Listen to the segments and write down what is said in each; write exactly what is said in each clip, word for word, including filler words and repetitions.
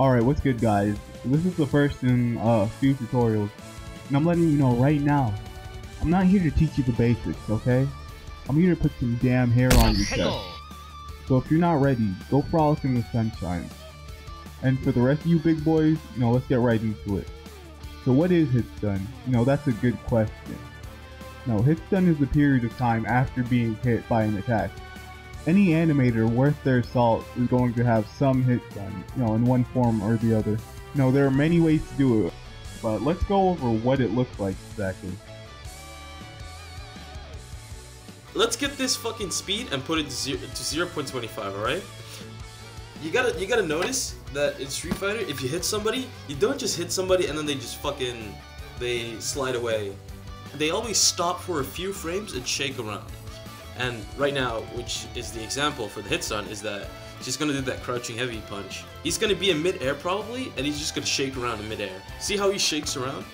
Alright, what's good guys? This is the first in a uh, few tutorials, and I'm letting you know right now, I'm not here to teach you the basics, okay? I'm here to put some damn hair on your chest. So if you're not ready, go frolic in the sunshine. And for the rest of you big boys, you know, let's get right into it. So what is Hitstun? You know, that's a good question. No, Hitstun is the period of time after being hit by an attack. Any animator worth their salt is going to have some Hitstun, you know, in one form or the other. No, there are many ways to do it, but let's go over what it looks like exactly. Let's get this fucking speed and put it to zero point two five, alright? You gotta, you gotta notice that in Street Fighter, if you hit somebody, you don't just hit somebody and then they just fucking, they slide away. They always stop for a few frames and shake around. And right now, which is the example for the Hitstun, is that she's gonna do that crouching heavy punch. He's gonna be in mid-air probably, and he's just gonna shake around in mid-air. See how he shakes around?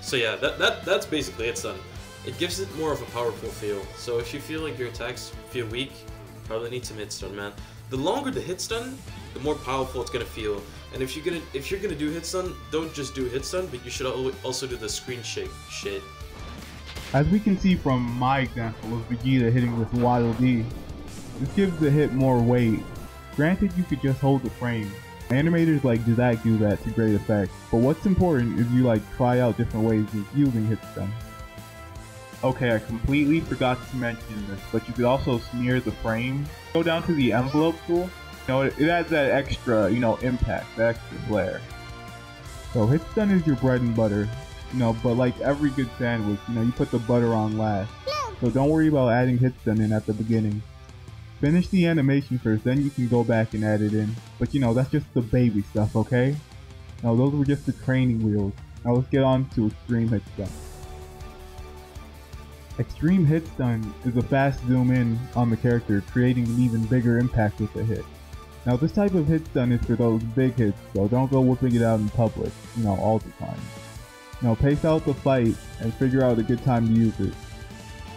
So yeah, that, that that's basically Hitstun. It gives it more of a powerful feel. So if you feel like your attacks feel weak, you probably need some Hitstun, man. The longer the Hitstun, the more powerful it's gonna feel. And if you're gonna if you're gonna do Hitstun, don't just do Hitstun, but you should also do the screen shake shit. As we can see from my example of Vegeta hitting with Wild D, this gives the hit more weight. Granted, you could just hold the frame. Animators like Zack do that to great effect, but what's important is you like try out different ways of using Hitstun. Okay, I completely forgot to mention this, but you could also smear the frame. Go down to the envelope tool. You know, it, it adds that extra, you know, impact, that extra flair. So Hitstun is your bread and butter, you know, but like every good sandwich, you know, you put the butter on last. So don't worry about adding Hitstun in at the beginning. Finish the animation first, then you can go back and add it in. But you know, that's just the baby stuff, okay? Now those were just the training wheels. Now let's get on to Extreme Hitstun. Extreme Hitstun is a fast zoom in on the character, creating an even bigger impact with the hit. Now this type of Hitstun is for those big hits, so don't go whipping it out in public, you know, all the time. Now pace out the fight and figure out a good time to use it.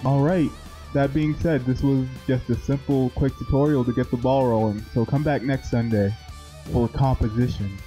Alright, that being said, this was just a simple, quick tutorial to get the ball rolling, so come back next Sunday for composition.